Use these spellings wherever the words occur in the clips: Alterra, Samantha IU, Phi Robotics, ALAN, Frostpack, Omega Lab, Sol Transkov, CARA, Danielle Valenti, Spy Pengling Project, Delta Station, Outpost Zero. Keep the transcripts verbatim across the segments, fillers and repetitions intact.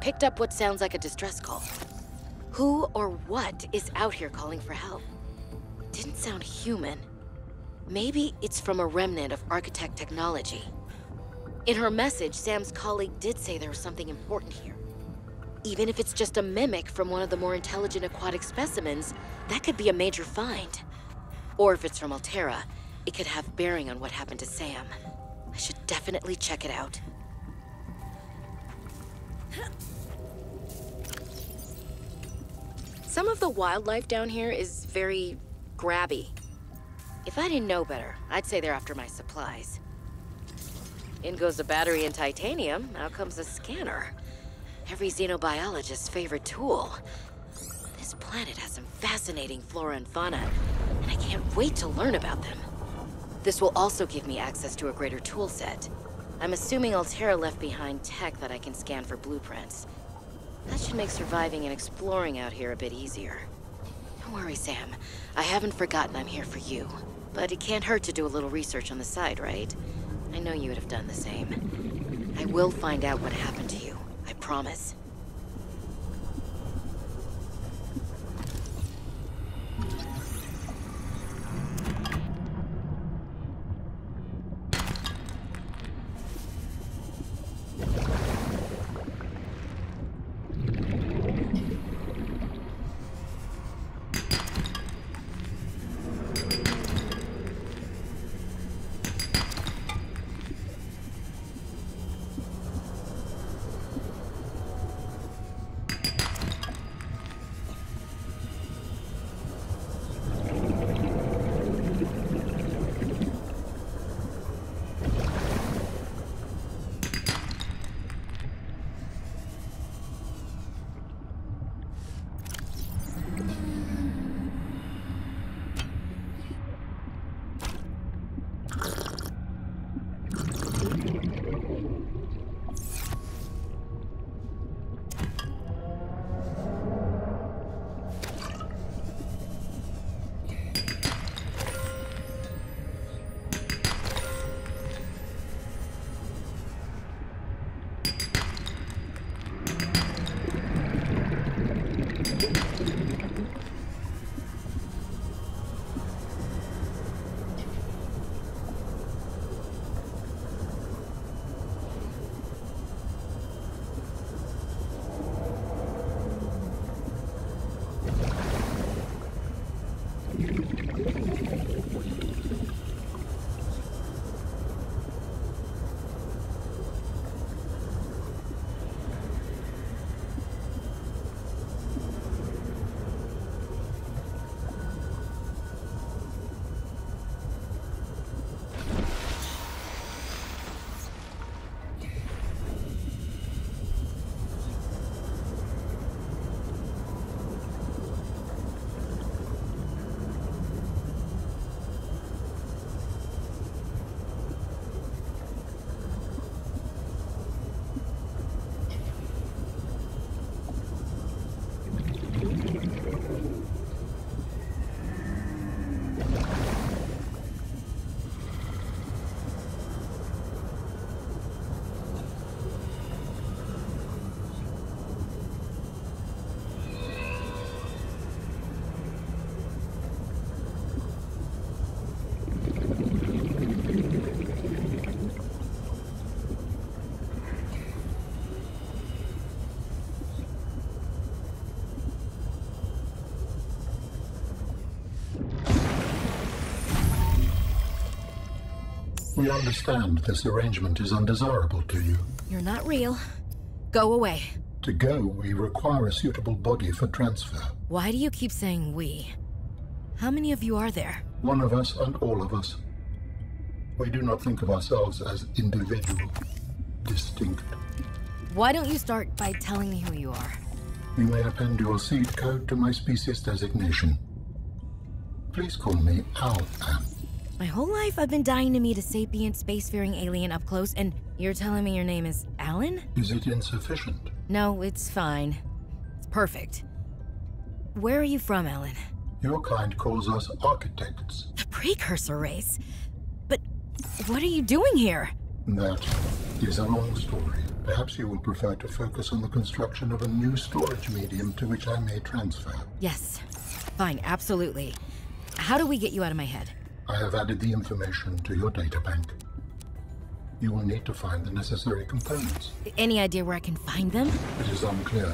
Picked up what sounds like a distress call. Who or what is out here calling for help? Didn't sound human. Maybe it's from a remnant of architect technology. In her message, Sam's colleague did say there was something important here. Even if it's just a mimic from one of the more intelligent aquatic specimens, that could be a major find. Or if it's from Alterra, it could have bearing on what happened to Sam. I should definitely check it out. Some of the wildlife down here is very grabby. If I didn't know better, I'd say they're after my supplies. In goes a battery and titanium, out comes a scanner. Every xenobiologist's favorite tool. This planet has some fascinating flora and fauna, and I can't wait to learn about them. This will also give me access to a greater tool set. I'm assuming Alterra left behind tech that I can scan for blueprints. That should make surviving and exploring out here a bit easier. Don't worry, Sam. I haven't forgotten I'm here for you. But it can't hurt to do a little research on the side, right? I know you would have done the same. I will find out what happened to you. I promise. We understand this arrangement is undesirable to you. You're not real. Go away. To go, we require a suitable body for transfer. Why do you keep saying we? How many of you are there? One of us and all of us. We do not think of ourselves as individual, distinct. Why don't you start by telling me who you are? You may append your seed code to my species designation. please call me ALAN. My whole life I've been dying to meet a sapient, spacefaring alien up close, and you're telling me your name is Alan? Is it insufficient? No, it's fine. It's perfect. Where are you from, Alan? Your kind calls us architects. The precursor race? But what are you doing here? That is a long story. Perhaps you will prefer to focus on the construction of a new storage medium to which I may transfer. Yes. Fine, absolutely. How do we get you out of my head? I have added the information to your data bank. You will need to find the necessary components. Any idea where I can find them? It is unclear.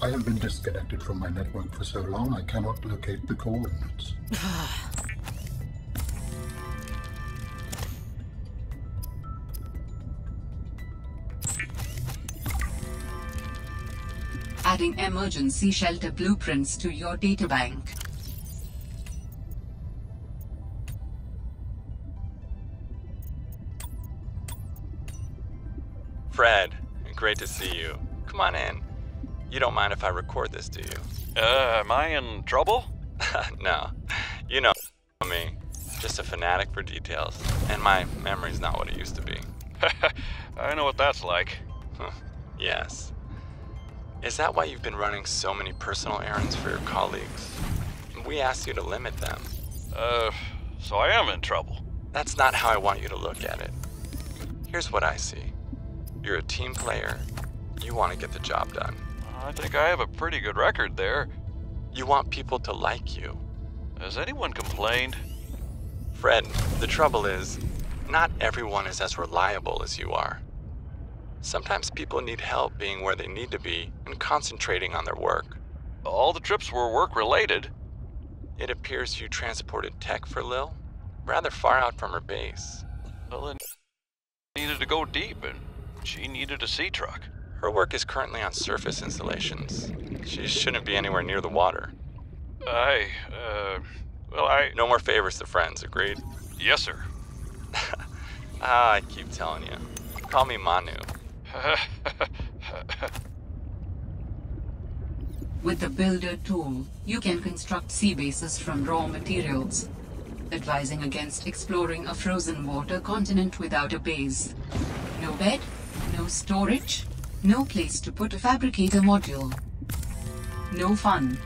I have been disconnected from my network for so long, I cannot locate the coordinates. Adding emergency shelter blueprints to your data bank. Fred, great to see you. Come on in. You don't mind if I record this, do you? Uh, am I in trouble? No. You know me. Just a fanatic for details. And my memory's not what it used to be. I know what that's like. Yes. Is that why you've been running so many personal errands for your colleagues? We asked you to limit them. Uh, so I am in trouble. That's not how I want you to look at it. Here's what I see. You're a team player. You want to get the job done. I think I have a pretty good record there. You want people to like you. Has anyone complained? Fred, the trouble is, not everyone is as reliable as you are. Sometimes people need help being where they need to be and concentrating on their work. All the trips were work-related. It appears you transported tech for Lil, rather far out from her base. Well, it needed to go deep, and she needed a sea truck. Her work is currently on surface installations. She shouldn't be anywhere near the water. I, uh, well, I... No more favors to friends, agreed? Yes, sir. Ah, I keep telling you. Call me Manu. With the Builder tool, you can construct sea bases from raw materials, advising against exploring a frozen water continent without a base. No bed, no storage, no place to put a fabricator module. No fun.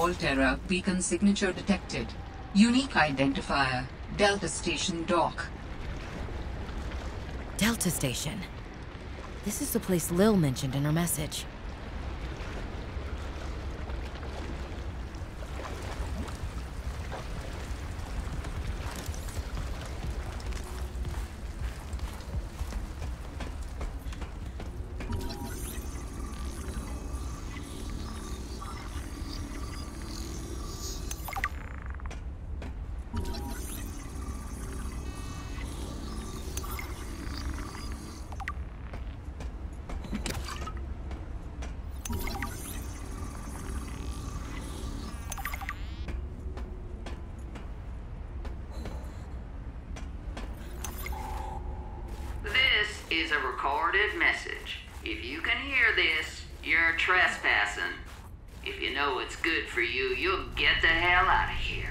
Alterra beacon signature detected. Unique identifier, Delta Station dock. Delta Station? This is the place Lil mentioned in her message. Is a recorded message. If you can hear this, you're trespassing. If you know what's good for you, you'll get the hell out of here.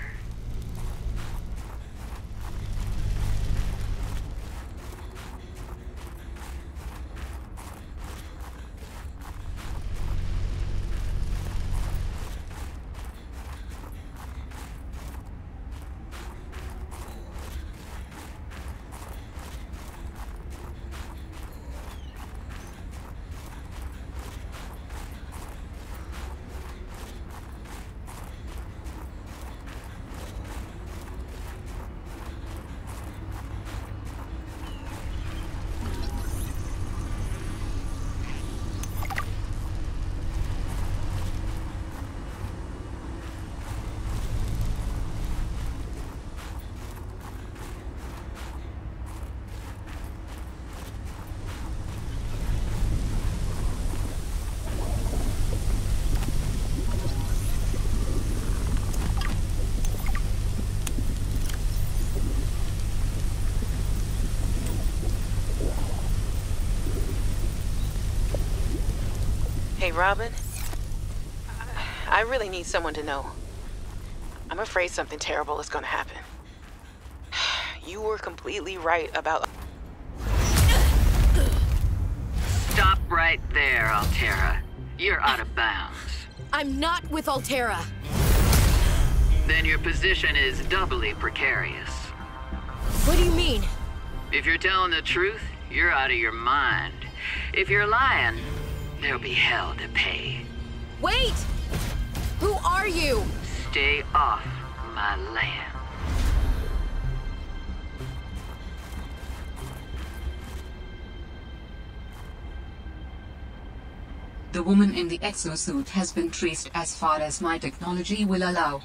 Hey, Robin, I really need someone to know. I'm afraid something terrible is gonna happen. You were completely right about... Stop right there, Alterra. You're out of bounds. I'm not with Alterra. Then your position is doubly precarious. What do you mean? If you're telling the truth, you're out of your mind. If you're lying, there'll be hell to pay. Wait! Who are you? Stay off my land. The woman in the exosuit has been traced as far as my technology will allow.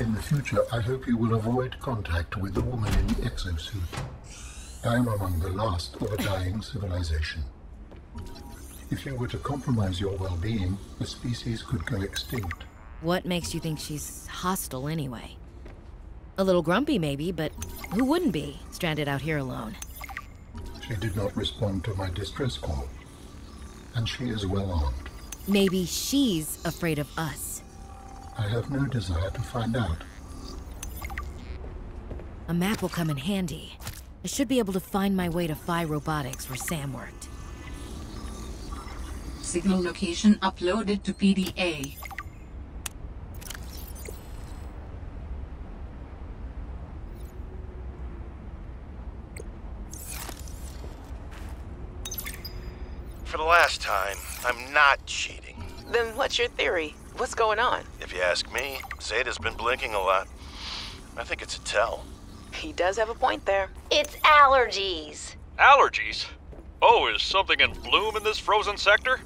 In the future, I hope you will avoid contact with the woman in the exosuit. I am among the last of a dying civilization. If you were to compromise your well-being, the species could go extinct. What makes you think she's hostile anyway? A little grumpy maybe, but who wouldn't be, stranded out here alone? She did not respond to my distress call, and she is well armed. Maybe she's afraid of us. I have no desire to find out. A map will come in handy. I should be able to find my way to Phi Robotics where Sam worked. Signal location uploaded to P D A. For the last time, I'm not cheating. Then what's your theory? What's going on? If you ask me, Zeta's been blinking a lot. I think it's a tell. He does have a point there. It's allergies. Allergies? Oh, is something in bloom in this frozen sector?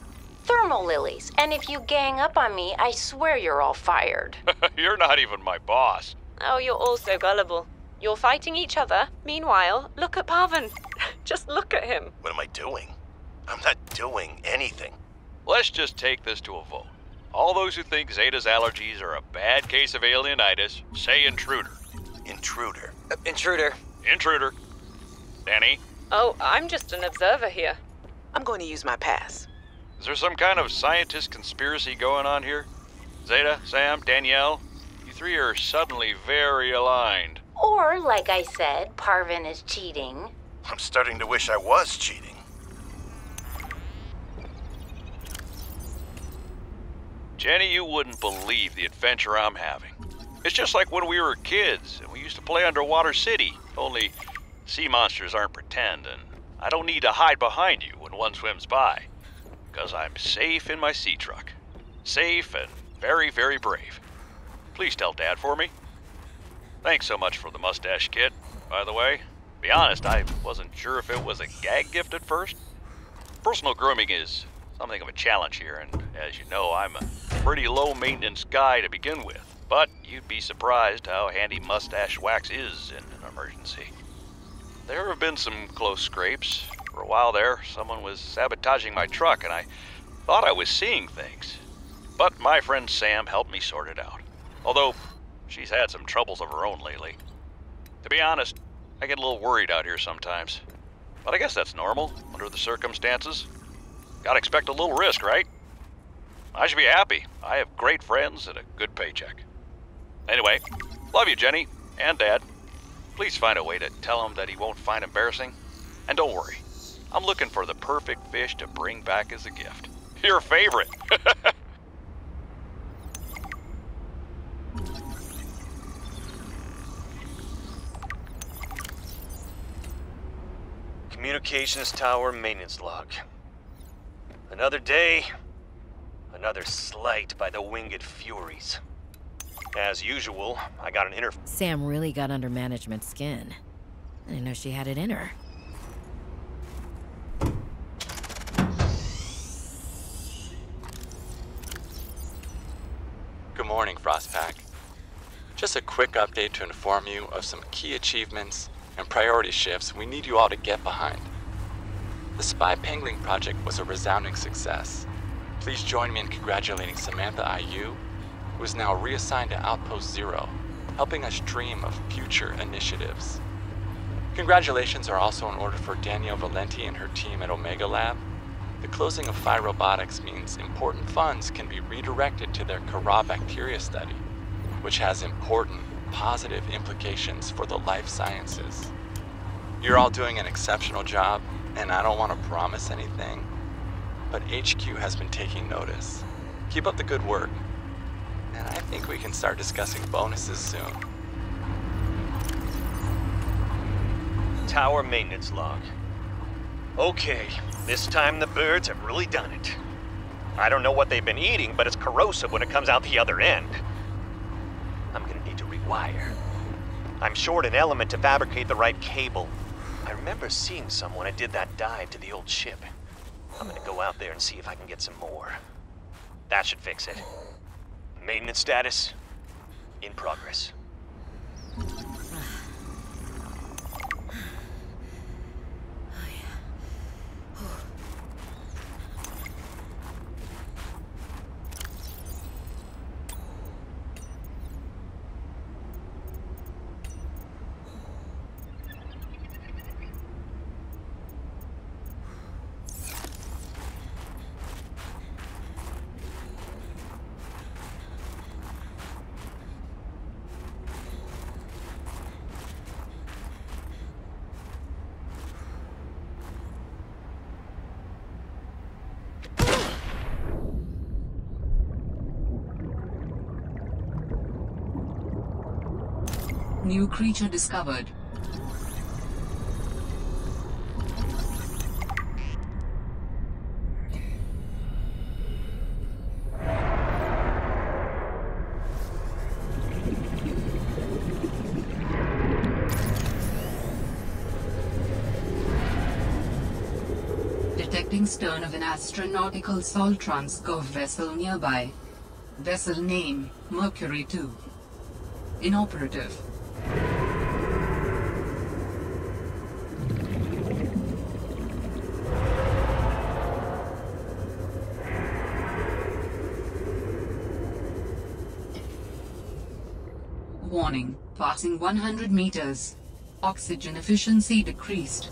Thermal lilies, and if you gang up on me, I swear you're all fired. You're not even my boss. Oh, you're all so gullible. You're fighting each other. Meanwhile, look at Pavan. Just look at him. What am I doing? I'm not doing anything. Let's just take this to a vote. All those who think Zeta's allergies are a bad case of alienitis, say intruder. Intruder. Uh, intruder. Intruder. Danny? Oh, I'm just an observer here. I'm going to use my pass. Is there some kind of scientist conspiracy going on here? Zeta, Sam, Danielle, you three are suddenly very aligned. Or, like I said, Parvin is cheating. I'm starting to wish I was cheating. Jenny, you wouldn't believe the adventure I'm having. It's just like when we were kids and we used to play Underwater City, only sea monsters aren't pretend and I don't need to hide behind you when one swims by, because I'm safe in my sea truck. Safe and very, very brave. Please tell Dad for me. Thanks so much for the mustache kit, by the way. To be honest, I wasn't sure if it was a gag gift at first. Personal grooming is something of a challenge here, and as you know, I'm a pretty low-maintenance guy to begin with. But you'd be surprised how handy mustache wax is in an emergency. There have been some close scrapes. For a while there, someone was sabotaging my truck, and I thought I was seeing things. But my friend Sam helped me sort it out. Although, she's had some troubles of her own lately. To be honest, I get a little worried out here sometimes. But I guess that's normal, under the circumstances. Gotta expect a little risk, right? I should be happy. I have great friends and a good paycheck. Anyway, love you, Jenny, and Dad. Please find a way to tell him that he won't find embarrassing. And don't worry, I'm looking for the perfect fish to bring back as a gift. Your favorite! Communications tower maintenance log. Another day, another slight by the winged furies. As usual, I got an inner... Sam really got under management skin. I didn't know she had it in her. Good morning, Frostpack. Just a quick update to inform you of some key achievements and priority shifts we need you all to get behind. The Spy Pengling Project was a resounding success. Please join me in congratulating Samantha I U, who is now reassigned to Outpost Zero, helping us dream of future initiatives. Congratulations are also in order for Danielle Valenti and her team at Omega Lab. The closing of Phi Robotics means important funds can be redirected to their CARA bacteria study, which has important positive implications for the life sciences. You're all doing an exceptional job, and I don't want to promise anything, but H Q has been taking notice. Keep up the good work, and I think we can start discussing bonuses soon. Tower maintenance log. Okay, this time the birds have really done it. I don't know what they've been eating, but it's corrosive when it comes out the other end. I'm gonna need to rewire. I'm short an element to fabricate the right cable. I remember seeing some when I did that dive to the old ship. I'm gonna go out there and see if I can get some more. That should fix it. Maintenance status, in progress. Oh, yeah. Oh. New creature discovered. Detecting stern of an astronautical Sol Transkov vessel nearby. Vessel name, Mercury two. Inoperative. Warning, passing one hundred meters. Oxygen efficiency decreased.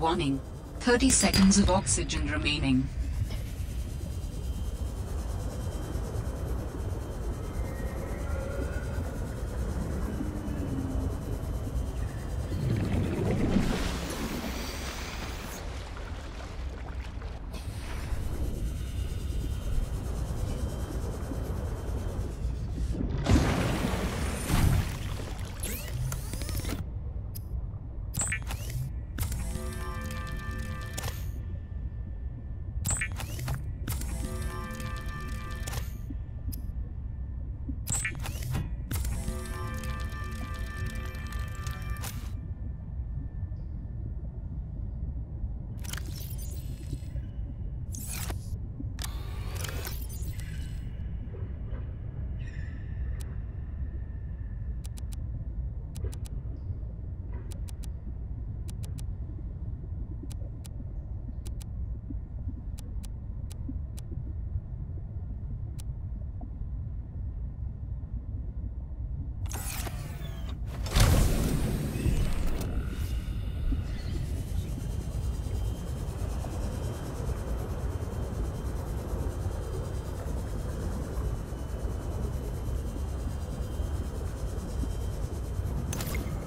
Warning, thirty seconds of oxygen remaining.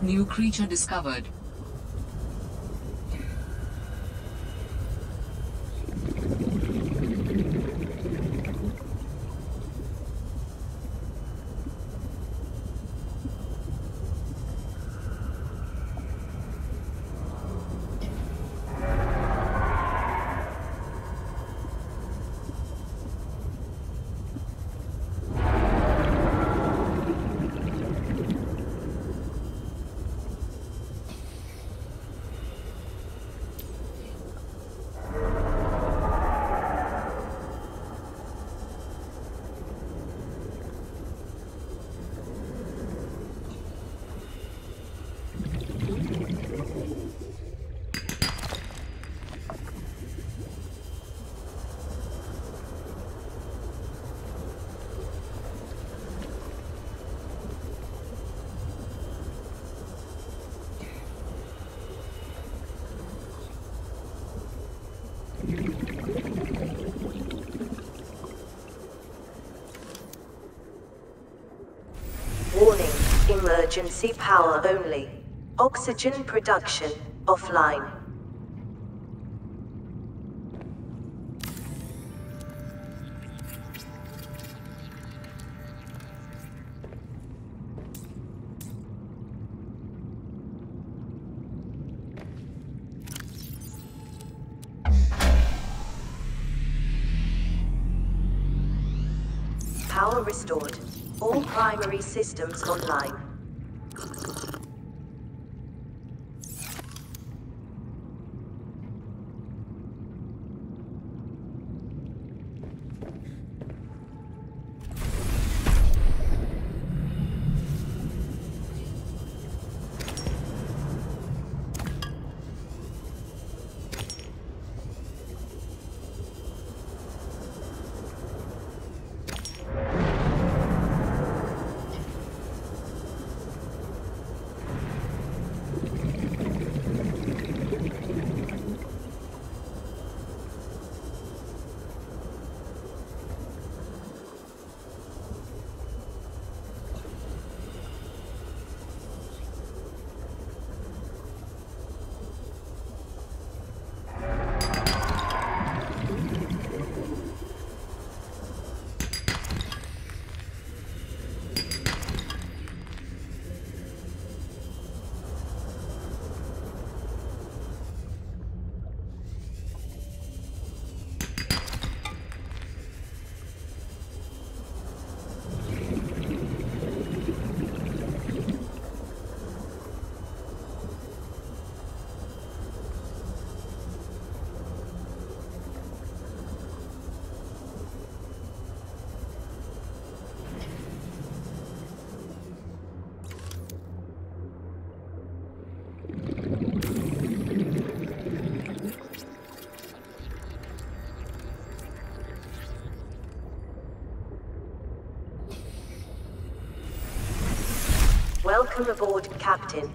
New creature discovered. Emergency power only. Oxygen production offline. Power restored. All primary systems online. Welcome aboard, Captain.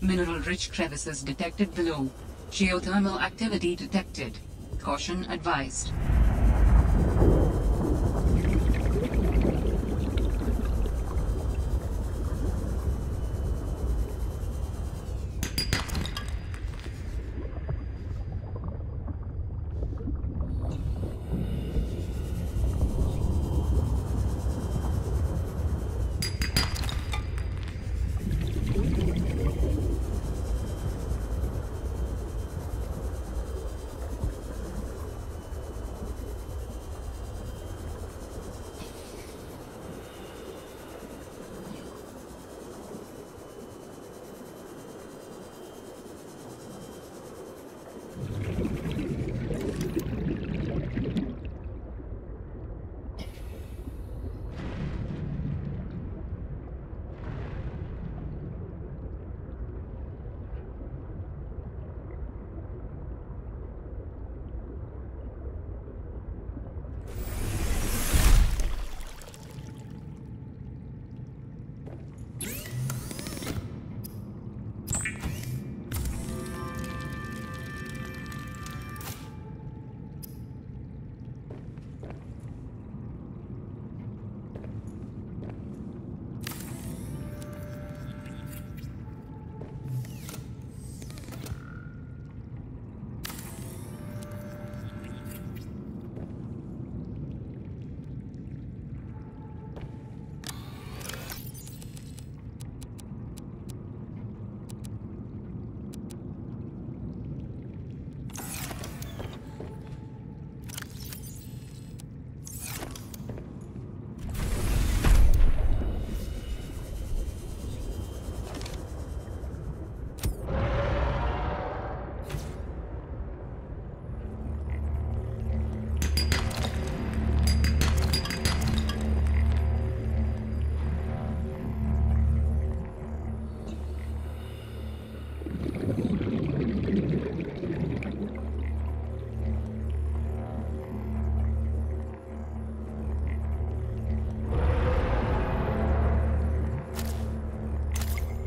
Mineral-rich crevices detected below. Geothermal activity detected. Caution advised.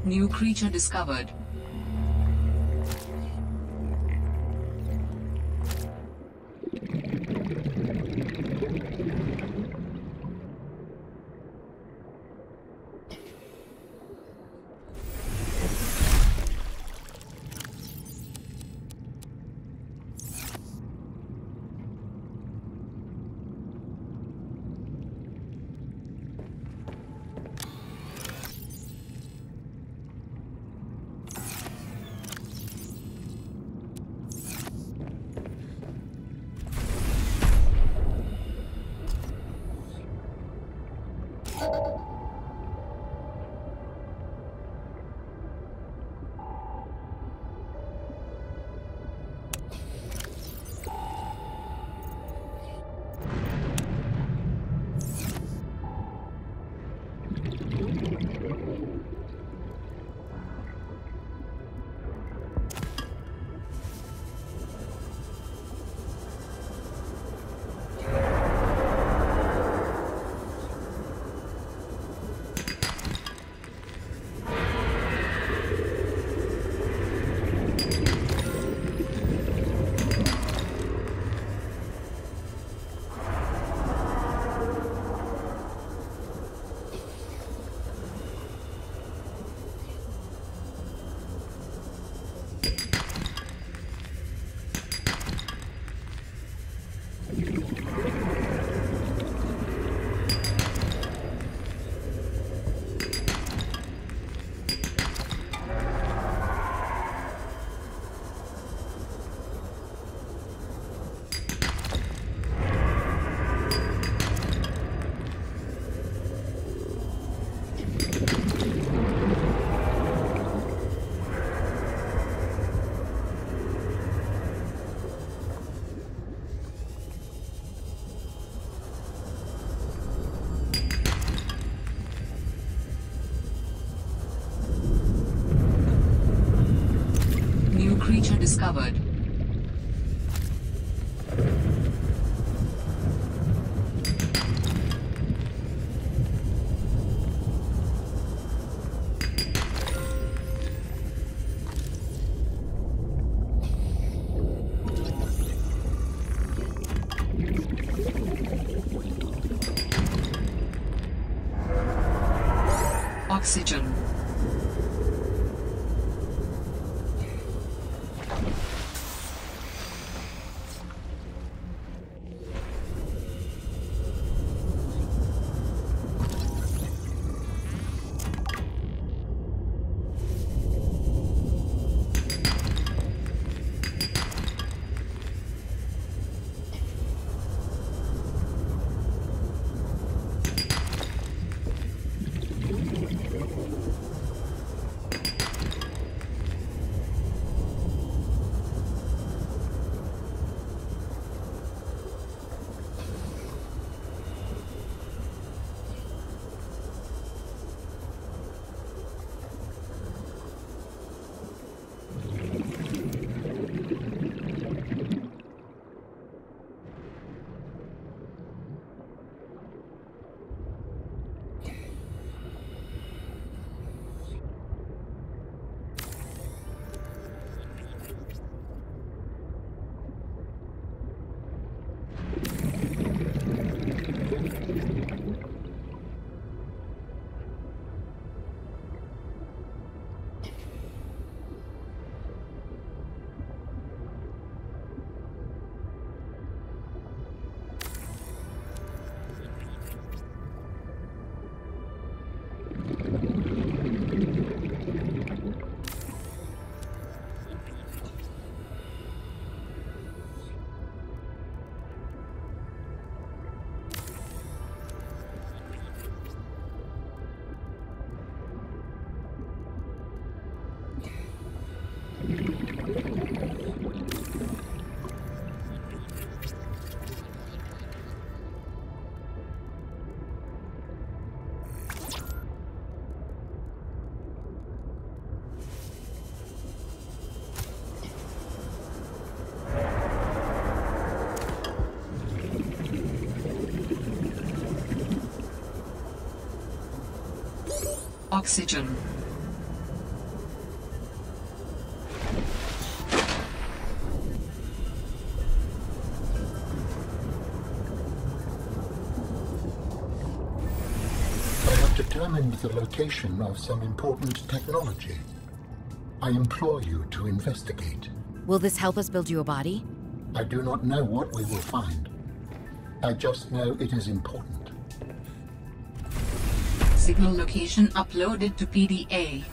New creature discovered. oxygen. Oxygen. I have determined the location of some important technology. I implore you to investigate. Will this help us build you a body? I do not know what we will find. I just know it is important. Signal location uploaded to P D A.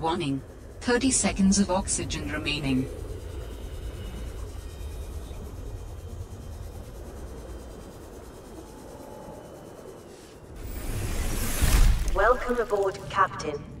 Warning, thirty seconds of oxygen remaining. Welcome aboard, Captain.